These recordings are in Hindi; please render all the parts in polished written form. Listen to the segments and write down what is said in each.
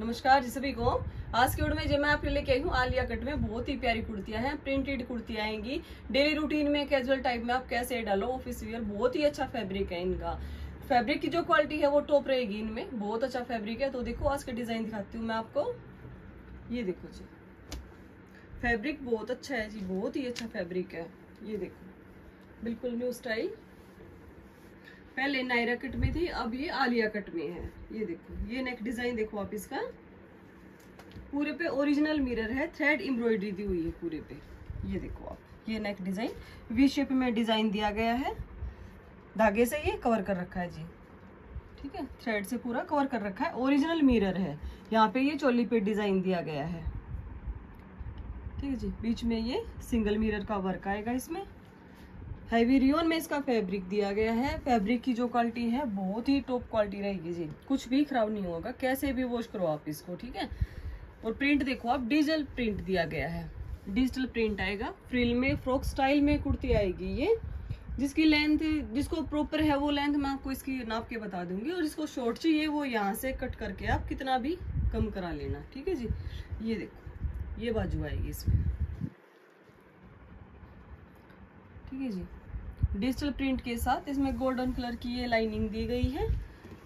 नमस्कार जी सभी को। आज के वीडियो में जो मैं आपके लेके आई हूँ आलिया कट में बहुत ही प्यारी कुर्तियां हैं, प्रिंटेड कुर्तियां आएंगी। डेली रूटीन में कैजुअल टाइप में आप कैसे डालो, ऑफिस वियर, बहुत ही अच्छा फैब्रिक है इनका। फैब्रिक की जो क्वालिटी है वो टॉप रहेगी, इनमें बहुत अच्छा फैब्रिक है। तो देखो आज का डिजाइन दिखाती हूँ मैं आपको। ये देखो जी, फैब्रिक बहुत अच्छा है जी, बहुत ही अच्छा फैब्रिक है। ये देखो बिल्कुल न्यू स्टाइल, पहले नायरा कट में थी, अब ये आलिया कट में है। ये देखो ये नेक डिजाइन देखो आप इसका, पूरे पे ओरिजिनल मिरर है, थ्रेड एम्ब्रॉयडरी दी हुई है पूरे पे। ये देखो आप, ये नेक डिजाइन वी शेप में डिजाइन दिया गया है, धागे से ये कवर कर रखा है जी, ठीक है, थ्रेड से पूरा कवर कर रखा है। ओरिजिनल मिरर है, यहाँ पे ये चोली पे डिजाइन दिया गया है, ठीक है जी। बीच में ये सिंगल मिरर का वर्क आएगा इसमें। हैवी रियोन में इसका फैब्रिक दिया गया है। फैब्रिक की जो क्वालिटी है बहुत ही टॉप क्वालिटी रहेगी जी, कुछ भी खराब नहीं होगा, कैसे भी वॉश करो आप इसको, ठीक है। और प्रिंट देखो आप, डिजिटल प्रिंट दिया गया है, डिजिटल प्रिंट आएगा। फ्रिल में फ्रॉक स्टाइल में कुर्ती आएगी ये, जिसकी लेंथ, जिसको प्रॉपर है वो लेंथ मैं आपको इसकी नाप के बता दूंगी। और इसको शॉर्ट चाहिए वो यहाँ से कट करके आप कितना भी कम करा लेना, ठीक है जी। ये देखो ये बाजू आएगी इसमें, ठीक है जी। डिजिटल प्रिंट के साथ इसमें गोल्डन कलर की ये लाइनिंग दी गई है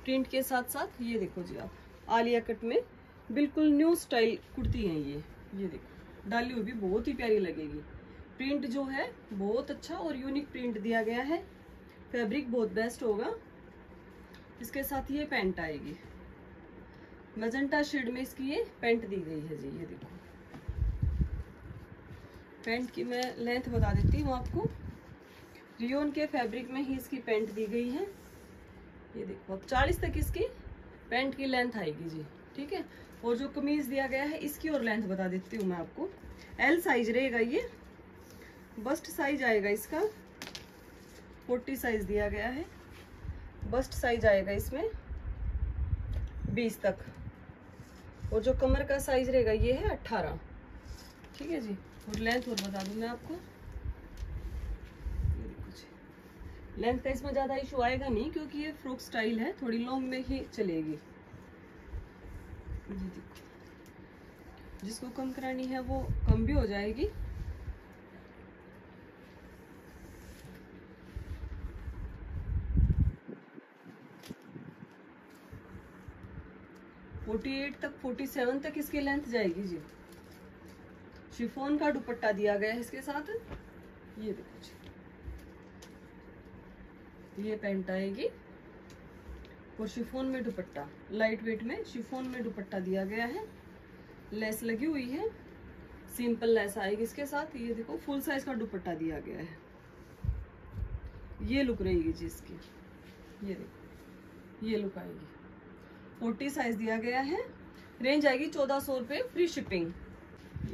प्रिंट के साथ साथ। ये देखो जी आप, आलिया कट में बिल्कुल न्यू स्टाइल कुर्ती है ये देखो, डाली हुई भी बहुत ही प्यारी लगेगी। प्रिंट जो है बहुत अच्छा और यूनिक प्रिंट दिया गया है, फैब्रिक बहुत बेस्ट होगा। इसके साथ ये पैंट आएगी, मजेंटा शेड में इसकी ये पैंट दी गई है जी। ये देखो पैंट की मैं लेंथ बता देती हूँ आपको, रियोन के फैब्रिक में ही इसकी पैंट दी गई है। ये देखो अब 40 तक इसकी पैंट की लेंथ आएगी जी, ठीक है। और जो कमीज दिया गया है इसकी और लेंथ बता देती हूँ मैं आपको। एल साइज रहेगा ये, बस्ट साइज आएगा इसका 40 साइज दिया गया है, बस्ट साइज आएगा इसमें 20 तक। और जो कमर का साइज रहेगा ये है 18, ठीक है जी। और लेंथ और बता दूं मैं आपको, ये देखो जी, लेंथ का इसमें ज़्यादा इशू आएगा नहीं क्योंकि ये फ्रॉक स्टाइल है, थोड़ी लॉन्ग में ही चलेगी। ये देखो जिसको कम करानी है वो कम भी हो जाएगी। फोर्टी सेवन तक इसकी लेंथ जाएगी जी। शिफॉन का दुपट्टा दिया गया है इसके साथ। ये देखो जी, ये पैंट आएगी और शिफॉन में दुपट्टा, लाइट वेट में शिफॉन में दुपट्टा दिया गया है, लेस लगी हुई है, सिंपल लेस आएगी इसके साथ। ये देखो फुल साइज का दुपट्टा दिया गया है, ये लुक रहेगी जी इसकी। ये देखो ये लुक आएगी, 40 साइज दिया गया है, रेंज आएगी 1400 रुपये, फ्री शिपिंग।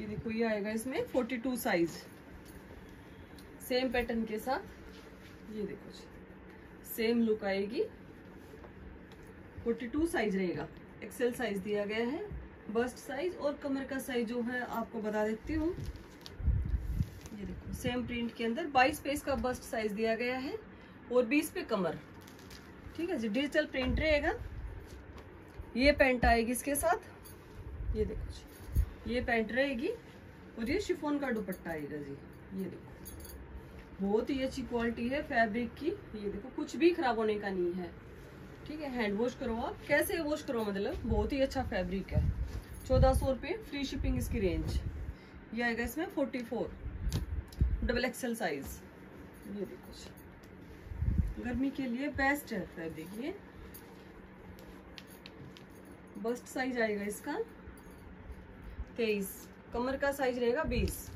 ये देखो ये आएगा इसमें 42 साइज, सेम पैटर्न के साथ। ये देखो जी सेम लुक आएगी, 42 साइज रहेगा, एक्सेल साइज दिया गया है, बस्ट साइज। और कमर का साइज जो है आपको बता देती हूँ, ये देखो सेम प्रिंट के अंदर 22 पे इसका बस्ट साइज दिया गया है और 20 पे कमर, ठीक है जी। डिजिटल प्रिंट रहेगा, ये पैंट आएगी इसके साथ। ये देखो जी ये पैंट रहेगी और ये शिफॉन का दुपट्टा आएगा जी। ये देखो बहुत ही अच्छी क्वालिटी है फैब्रिक की, ये देखो कुछ भी खराब होने का नहीं है, ठीक है। हैंड वॉश करो आप, कैसे वॉश करो, मतलब बहुत ही अच्छा फैब्रिक है। 1400 रुपये, फ्री शिपिंग इसकी रेंज। ये आएगा इसमें 44, डबल एक्सेल साइज। ये देखो जी गर्मी के लिए बेस्ट है फैब्रिक ये, बस्ट साइज आएगा इसका 23, कमर का साइज रहेगा 20,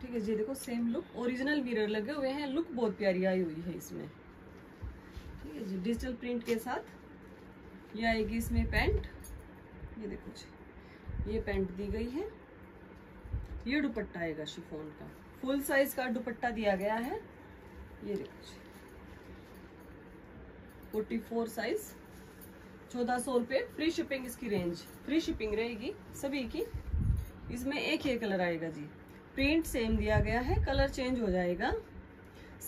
ठीक है जी। देखो सेम लुक, ओरिजिनल मिरर लगे हुए हैं, लुक बहुत प्यारी आई हुई है इसमें, ठीक है जी। डिजिटल प्रिंट के साथ ये आएगी इसमें पैंट। ये देखो जी ये पैंट दी गई है, ये दुपट्टा आएगा शिफॉन का, फुल साइज का दुपट्टा दिया गया है। ये देखो जी 44 साइज, 1400 रुपये, फ्री शिपिंग इसकी रेंज, फ्री शिपिंग रहेगी सभी की। इसमें एक ही कलर आएगा जी, प्रिंट सेम दिया गया है, कलर चेंज हो जाएगा।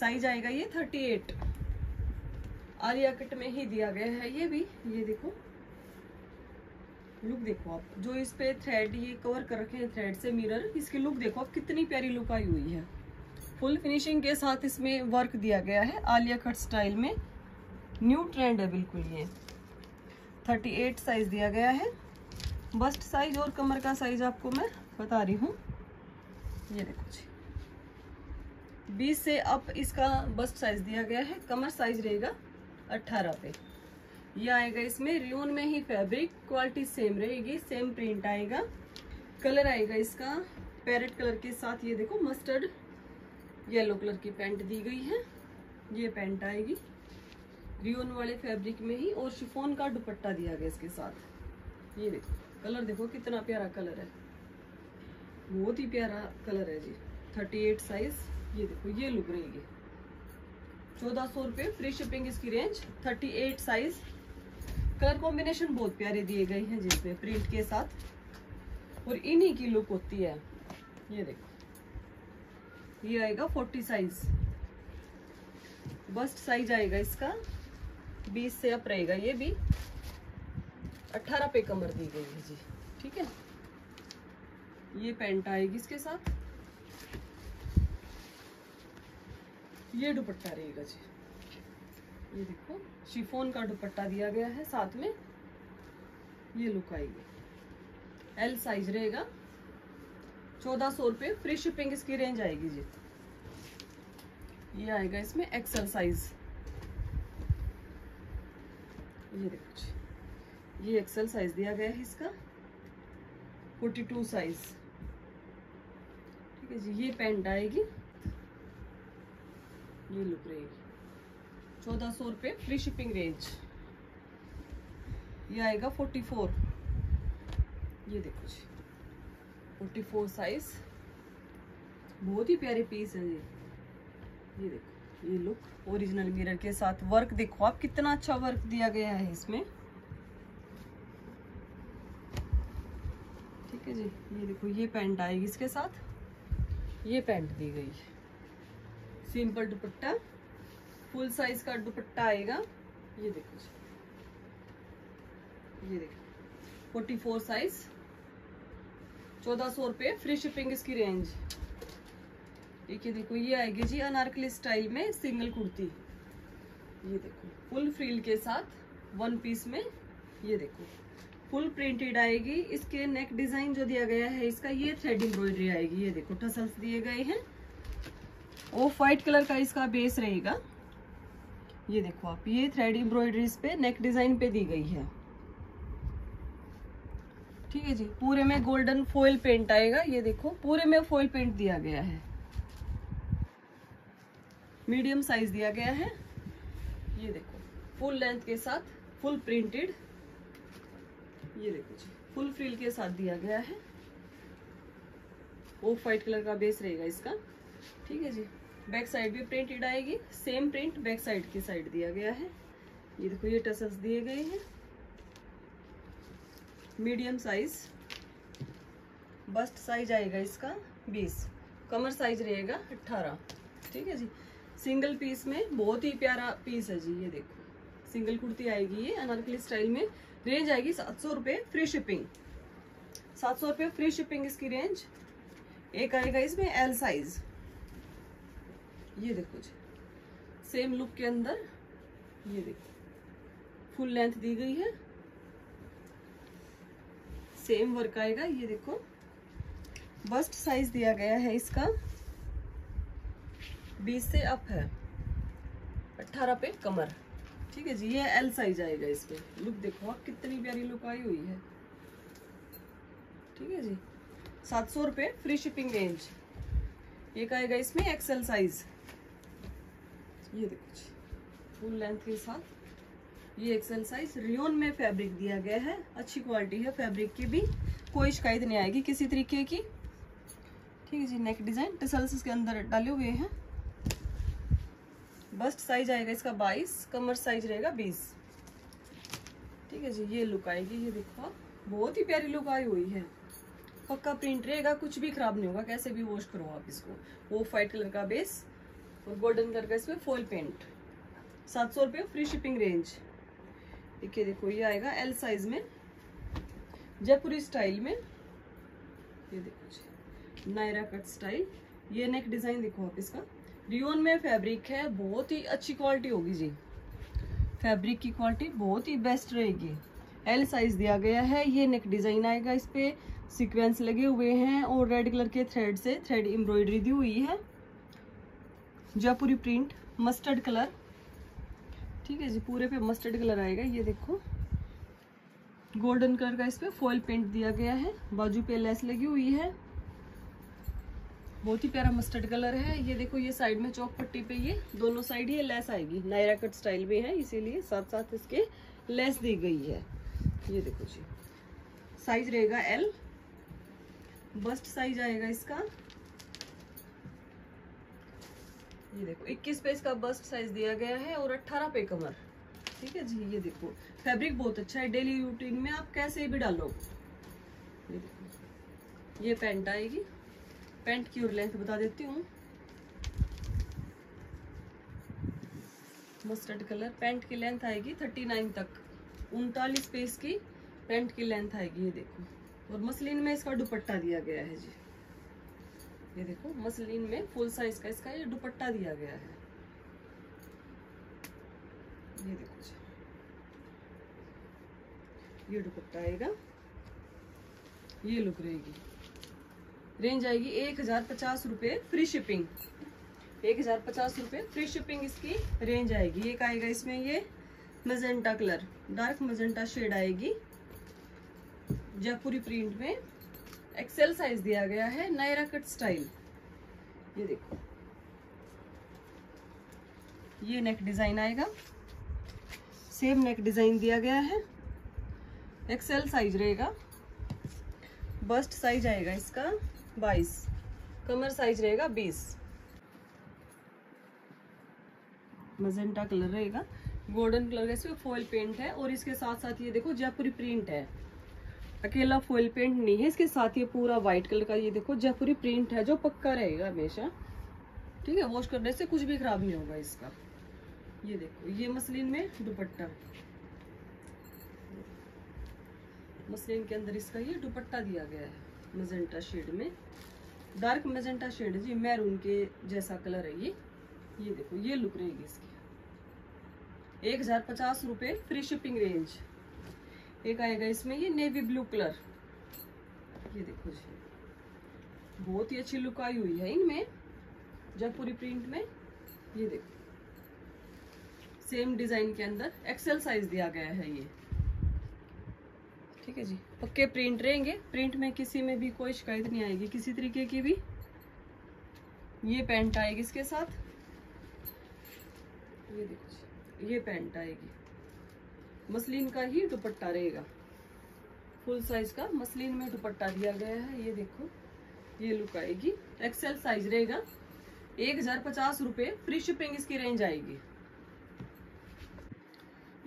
साइज आएगा ये 38, आलिया कट में ही दिया गया है ये भी। ये देखो लुक देखो आप, जो इस पे थ्रेड ये कवर कर रखे हैं थ्रेड से मिरर, इसकी लुक देखो आप कितनी प्यारी लुक आई हुई है। फुल फिनिशिंग के साथ इसमें वर्क दिया गया है आलिया कट स्टाइल में, न्यू ट्रेंड है बिल्कुल ये। 38 साइज दिया गया है, बस्ट साइज और कमर का साइज आपको मैं बता रही हूँ। ये देखो जी 20 से अप इसका बस्ट साइज दिया गया है, कमर साइज रहेगा 18 पे। ये आएगा इसमें रियोन में ही, फैब्रिक क्वालिटी सेम रहेगी, सेम प्रिंट आएगा। कलर आएगा इसका पैरेट कलर के साथ, ये देखो मस्टर्ड येलो कलर की पैंट दी गई है। ये पैंट आएगी रियोन वाले फैब्रिक में ही, और शिफॉन का दुपट्टा दिया गया इसके साथ। ये देखो कलर देखो कितना प्यारा कलर है, बहुत ही प्यारा कलर है जी। 38 साइज, ये देखो ये लुक रहेगी। 1400 रुपये फ्री शिपिंग इसकी रेंज। 38 साइज, कलर कॉम्बिनेशन बहुत प्यारे दिए गए हैं जिसमें प्रिंट के साथ, और इन्हीं की लुक होती है। ये देखो ये आएगा 40 साइज, बस्ट साइज आएगा इसका 20 से अप रहेगा, ये भी 18 पे कमर दी गई है जी, ठीक है। ये पैंट आएगी इसके साथ, ये दुपट्टा रहेगा जी, ये देखो शिफॉन का दुपट्टा दिया गया है साथ में, ये लुक आएगी। एल साइज रहेगा, 1400 रुपये फ्री शिपिंग इसकी रेंज आएगी जी। ये आएगा इसमें एक्सल साइज, ये देखो जी ये एक्सल साइज दिया गया है इसका, 42 साइज, ठीक है जी। ये पैंट आएगी, ये लुक रहेगी। 1400 रुपये फ्री शिपिंग रेंज। ये आएगा 44, ये देखो जी 44 साइज, बहुत ही प्यारे पीस है ये देखो ये लुक, ओरिजिनल मिरर के साथ। वर्क देखो आप कितना अच्छा वर्क दिया गया है इसमें, ठीक है जी। ये देखो ये पैंट आएगी इसके साथ, ये पैंट दी गई है, सिंपल दुपट्टा, फुल साइज का दुपट्टा आएगा। ये देखो जी ये देखो 44 साइज, 1400 रुपये फ्री शिपिंग इसकी रेंज। एक ये देखो ये आएगी जी अनारकली स्टाइल में सिंगल कुर्ती, ये देखो फुल फ्रील के साथ वन पीस में। ये देखो फुल प्रिंटेड आएगी, इसके नेक डिजाइन जो दिया गया है इसका ये थ्रेड एम्ब्रॉयडरी आएगी। ये देखो टसल्स दिए गए हैं, ऑफ वाइट कलर का इसका बेस रहेगा। ये देखो आप ये थ्रेड एम्ब्रॉयडरीज पे नेक डिजाइन पे दी गई है, ठीक है जी। पूरे में गोल्डन फॉइल पेंट आएगा, ये देखो पूरे में फॉइल पेंट दिया गया है। मीडियम साइज दिया गया है, ये देखो फुल लेंथ के साथ फुल प्रिंटेड, ये देखो जी फुल फ्रिल के साथ दिया गया है। ऑफ वाइट कलर का बेस रहेगा इसका, ठीक है जी। बैक साइड भी प्रिंटेड आएगी, सेम प्रिंट बैक साइड की साइड दिया गया है। ये देखो ये टसल्स दिए गए हैं। मीडियम साइज, बस्ट साइज आएगा इसका 20, कमर साइज रहेगा 18, ठीक है जी। सिंगल पीस में बहुत ही प्यारा पीस है जी। ये देखो सिंगल कुर्ती आएगी ये अनारकली स्टाइल में, रेंज आएगी 700 रुपये फ्री शिपिंग। 700 रुपये फ्री शिपिंग इसकी रेंज। एक आएगा इसमें एल साइज, ये देखो जी सेम लुक के अंदर, ये देखो फुल लेंथ दी गई है, सेम वर्क आएगा। ये देखो बस्ट साइज दिया गया है इसका 20 से अप है, 18 पे कमर, ठीक है जी। ये एल साइज आएगा इसमें, लुक देखो आप कितनी प्यारी लुक आई हुई है, ठीक है जी। 700 रुपये फ्री शिपिंग रेंज। एक आएगा इसमें एक्सेल साइज, ये देखो जी फुल लेंथ के साथ ये एक्सेल साइज, रियोन में फैब्रिक दिया गया है, अच्छी क्वालिटी है फैब्रिक की भी, कोई शिकायत नहीं आएगी किसी तरीके की, ठीक है जी। नेक डिजाइन टसल्स इसके अंदर डाले हुए हैं। बस्ट साइज आएगा इसका 22, कमर साइज रहेगा 20, ठीक है जी। ये लुक आएगी, ये देखो बहुत ही प्यारी लुक आई हुई है, पक्का प्रिंट रहेगा, कुछ भी खराब नहीं होगा, कैसे भी वॉश करो आप इसको। वो वाइट कलर का बेस और गोल्डन कलर का इसमें फॉल पेंट। 700 रुपये फ्री शिपिंग रेंज। देखिए देखो ये आएगा एल साइज में, जयपुरी स्टाइल में। ये देखो जी नायरा कट स्टाइल, ये नेक डिज़ाइन देखो आप इसका। रियोन में फैब्रिक है, बहुत ही अच्छी क्वालिटी होगी जी, फैब्रिक की क्वालिटी बहुत ही बेस्ट रहेगी। एल साइज दिया गया है। ये नेक डिज़ाइन आएगा, इस पर सीक्वेंस लगे हुए हैं और रेड कलर के थ्रेड से थ्रेड एम्ब्रॉयडरी दी हुई है। जयपुरी प्रिंट मस्टर्ड कलर, ठीक है जी, पूरे पे मस्टर्ड कलर आएगा। ये देखो गोल्डन कलर का इस पर फॉयल पेंट दिया गया है, बाजू पे लेस लगी हुई है, बहुत ही प्यारा मस्टर्ड कलर है। ये देखो ये साइड में चौक पट्टी पे ये दोनों साइड ये लेस आएगी, नायरा कट स्टाइल में है इसीलिए साथ साथ इसके लेस दी गई है। ये देखो जी साइज रहेगा एल, बस्ट साइज आएगा इसका। ये देखो 21 पे इसका बस्ट साइज दिया गया है और 18 पे कमर, ठीक है जी। ये देखो फैब्रिक बहुत अच्छा है, डेली रूटीन में आप कैसे भी डालो। ये देखो ये पैंट आएगी, पैंट की और लेंथ बता देती हूँ। मस्टर्ड कलर, पैंट की लेंथ आएगी 39 तक, 39 पे इसकी पैंट की लेंथ आएगी। ये देखो और मसलिन में इसका दुपट्टा दिया गया है जी। ये देखो मसलिन में फुल साइज का इसका ये दुपट्टा दिया गया है। ये देखो जी ये दुपट्टा आएगा, ये लुक रहेगी। रेंज आएगी 1050 रुपये फ्री शिपिंग, 1050 रुपये फ्री शिपिंग इसकी रेंज आएगी। एक आएगा इसमें ये magenta colour, dark magenta shade आएगी, जयपुरी प्रिंट में। एक्सेल साइज दिया गया है, नायरा कट स्टाइल। ये देखो ये नेक डिजाइन आएगा, सेम नेक डिजाइन दिया गया है। एक्सेल साइज रहेगा, बस्ट साइज आएगा इसका 22, कमर साइज रहेगा 20। मजेंटा कलर रहेगा, गोल्डन कलर का इसमें फॉयल पेंट है और इसके साथ साथ ये देखो जयपुरी प्रिंट है। अकेला फॉयल पेंट नहीं है, इसके साथ ये पूरा व्हाइट कलर का ये देखो जयपुरी प्रिंट है जो पक्का रहेगा हमेशा, ठीक है। वॉश करने से कुछ भी खराब नहीं होगा इसका। ये देखो ये मसलिन में दुपट्टा, मसलिन के अंदर इसका ये दुपट्टा दिया गया है मजेंटा शेड में, डार्क मजेंटा शेड जी, मैरून के जैसा कलर है ये। ये देखो ये लुक रहेगी इसकी, 1050 रुपये फ्री शिपिंग रेंज। एक आएगा इसमें ये नेवी ब्लू कलर। ये देखो जी बहुत ही अच्छी लुक आई हुई है इनमें जयपुरी प्रिंट में। ये देखो सेम डिजाइन के अंदर एक्सेल साइज दिया गया है ये, ठीक है जी। पक्के प्रिंट रहेंगे, प्रिंट में किसी में भी कोई शिकायत नहीं आएगी किसी तरीके की भी। ये पैंट आएगी इसके साथ, ये देखो जी ये पैंट आएगी, मसलिन का ही दुपट्टा रहेगा, फुल साइज का मसलिन में दुपट्टा दिया गया है। ये देखो ये लुक आएगी, एक्सेल साइज रहेगा, 1050 रुपये फ्री शिपिंग इसकी रेंज आएगी।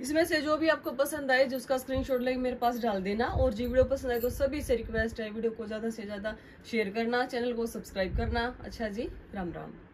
इसमें से जो भी आपको पसंद आए जो उसका स्क्रीनशॉट लेके मेरे पास डाल देना। और जो वीडियो पसंद आए तो सभी से रिक्वेस्ट है वीडियो को ज़्यादा से ज़्यादा शेयर करना, चैनल को सब्सक्राइब करना। अच्छा जी, राम राम।